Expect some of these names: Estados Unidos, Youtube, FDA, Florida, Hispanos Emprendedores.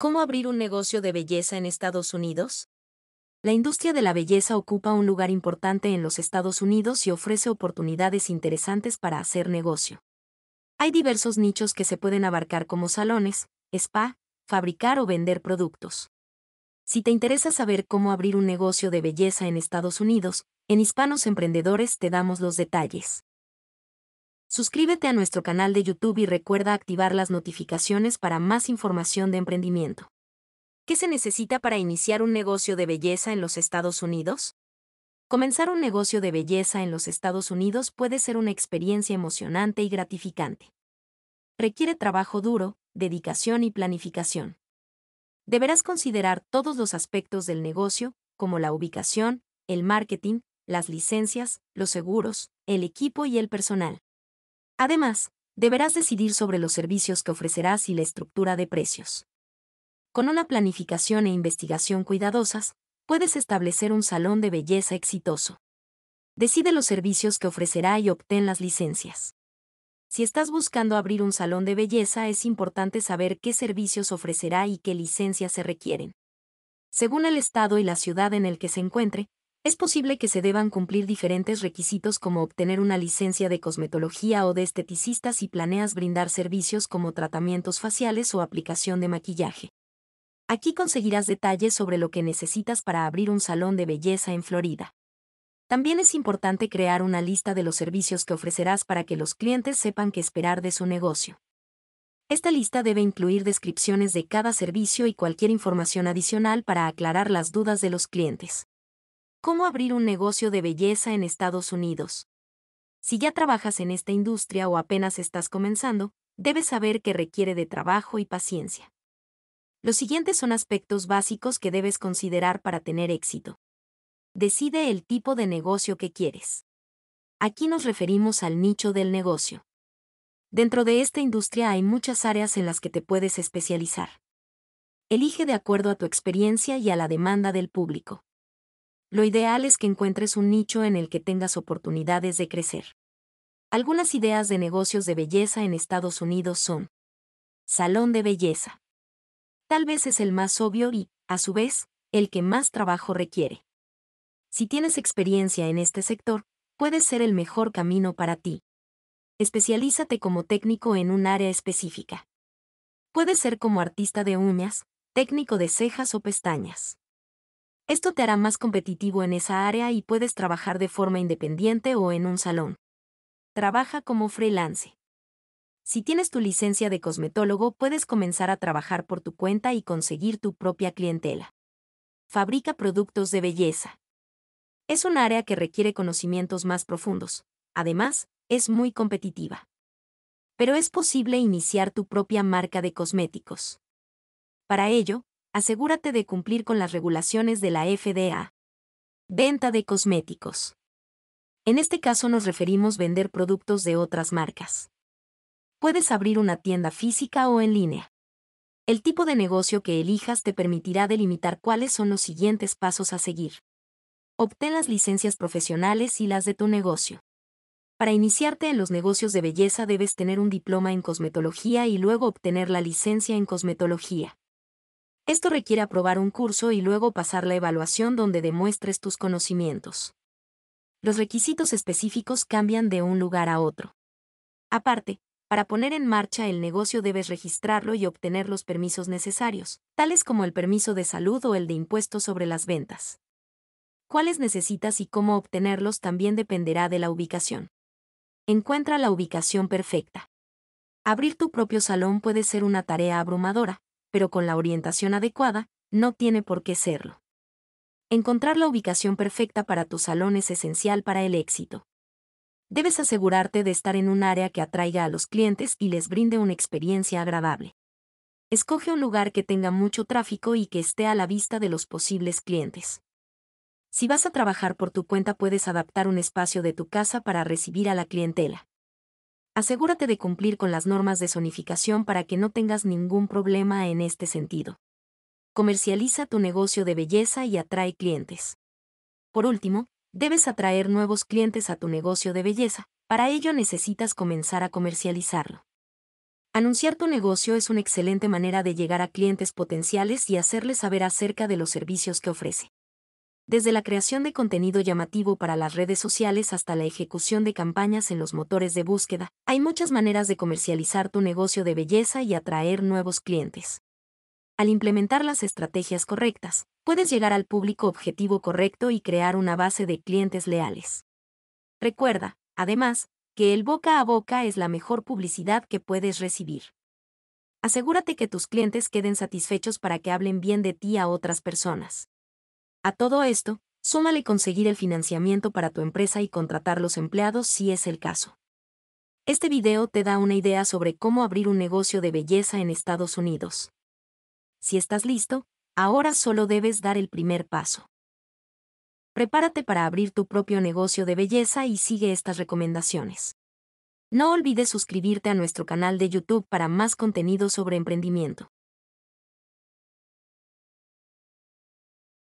¿Cómo abrir un negocio de belleza en Estados Unidos? La industria de la belleza ocupa un lugar importante en los Estados Unidos y ofrece oportunidades interesantes para hacer negocio. Hay diversos nichos que se pueden abarcar como salones, spa, fabricar o vender productos. Si te interesa saber cómo abrir un negocio de belleza en Estados Unidos, en Hispanos Emprendedores te damos los detalles. Suscríbete a nuestro canal de YouTube y recuerda activar las notificaciones para más información de emprendimiento. ¿Qué se necesita para iniciar un negocio de belleza en los Estados Unidos? Comenzar un negocio de belleza en los Estados Unidos puede ser una experiencia emocionante y gratificante. Requiere trabajo duro, dedicación y planificación. Deberás considerar todos los aspectos del negocio, como la ubicación, el marketing, las licencias, los seguros, el equipo y el personal. Además, deberás decidir sobre los servicios que ofrecerás y la estructura de precios. Con una planificación e investigación cuidadosas, puedes establecer un salón de belleza exitoso. Decide los servicios que ofrecerá y obtén las licencias. Si estás buscando abrir un salón de belleza, es importante saber qué servicios ofrecerá y qué licencias se requieren. Según el estado y la ciudad en el que se encuentre, es posible que se deban cumplir diferentes requisitos como obtener una licencia de cosmetología o de esteticista si planeas brindar servicios como tratamientos faciales o aplicación de maquillaje. Aquí conseguirás detalles sobre lo que necesitas para abrir un salón de belleza en Florida. También es importante crear una lista de los servicios que ofrecerás para que los clientes sepan qué esperar de su negocio. Esta lista debe incluir descripciones de cada servicio y cualquier información adicional para aclarar las dudas de los clientes. ¿Cómo abrir un negocio de belleza en Estados Unidos? Si ya trabajas en esta industria o apenas estás comenzando, debes saber que requiere de trabajo y paciencia. Los siguientes son aspectos básicos que debes considerar para tener éxito. Decide el tipo de negocio que quieres. Aquí nos referimos al nicho del negocio. Dentro de esta industria hay muchas áreas en las que te puedes especializar. Elige de acuerdo a tu experiencia y a la demanda del público. Lo ideal es que encuentres un nicho en el que tengas oportunidades de crecer. Algunas ideas de negocios de belleza en Estados Unidos son: salón de belleza. Tal vez es el más obvio y, a su vez, el que más trabajo requiere. Si tienes experiencia en este sector, puede ser el mejor camino para ti. Especialízate como técnico en un área específica. Puede ser como artista de uñas, técnico de cejas o pestañas. Esto te hará más competitivo en esa área y puedes trabajar de forma independiente o en un salón. Trabaja como freelance. Si tienes tu licencia de cosmetólogo, puedes comenzar a trabajar por tu cuenta y conseguir tu propia clientela. Fabrica productos de belleza. Es un área que requiere conocimientos más profundos. Además, es muy competitiva. Pero es posible iniciar tu propia marca de cosméticos. Para ello, asegúrate de cumplir con las regulaciones de la FDA. Venta de cosméticos. En este caso nos referimos a vender productos de otras marcas. Puedes abrir una tienda física o en línea. El tipo de negocio que elijas te permitirá delimitar cuáles son los siguientes pasos a seguir. Obtén las licencias profesionales y las de tu negocio. Para iniciarte en los negocios de belleza debes tener un diploma en cosmetología y luego obtener la licencia en cosmetología. Esto requiere aprobar un curso y luego pasar la evaluación donde demuestres tus conocimientos. Los requisitos específicos cambian de un lugar a otro. Aparte, para poner en marcha el negocio debes registrarlo y obtener los permisos necesarios, tales como el permiso de salud o el de impuestos sobre las ventas. Cuáles necesitas y cómo obtenerlos también dependerá de la ubicación. Encuentra la ubicación perfecta. Abrir tu propio salón puede ser una tarea abrumadora, pero con la orientación adecuada, no tiene por qué serlo. Encontrar la ubicación perfecta para tu salón es esencial para el éxito. Debes asegurarte de estar en un área que atraiga a los clientes y les brinde una experiencia agradable. Escoge un lugar que tenga mucho tráfico y que esté a la vista de los posibles clientes. Si vas a trabajar por tu cuenta, puedes adaptar un espacio de tu casa para recibir a la clientela. Asegúrate de cumplir con las normas de zonificación para que no tengas ningún problema en este sentido. Comercializa tu negocio de belleza y atrae clientes. Por último, debes atraer nuevos clientes a tu negocio de belleza. Para ello necesitas comenzar a comercializarlo. Anunciar tu negocio es una excelente manera de llegar a clientes potenciales y hacerles saber acerca de los servicios que ofrece. Desde la creación de contenido llamativo para las redes sociales hasta la ejecución de campañas en los motores de búsqueda, hay muchas maneras de comercializar tu negocio de belleza y atraer nuevos clientes. Al implementar las estrategias correctas, puedes llegar al público objetivo correcto y crear una base de clientes leales. Recuerda, además, que el boca a boca es la mejor publicidad que puedes recibir. Asegúrate que tus clientes queden satisfechos para que hablen bien de ti a otras personas. A todo esto, súmale conseguir el financiamiento para tu empresa y contratar los empleados si es el caso. Este video te da una idea sobre cómo abrir un negocio de belleza en Estados Unidos. Si estás listo, ahora solo debes dar el primer paso. Prepárate para abrir tu propio negocio de belleza y sigue estas recomendaciones. No olvides suscribirte a nuestro canal de YouTube para más contenido sobre emprendimiento.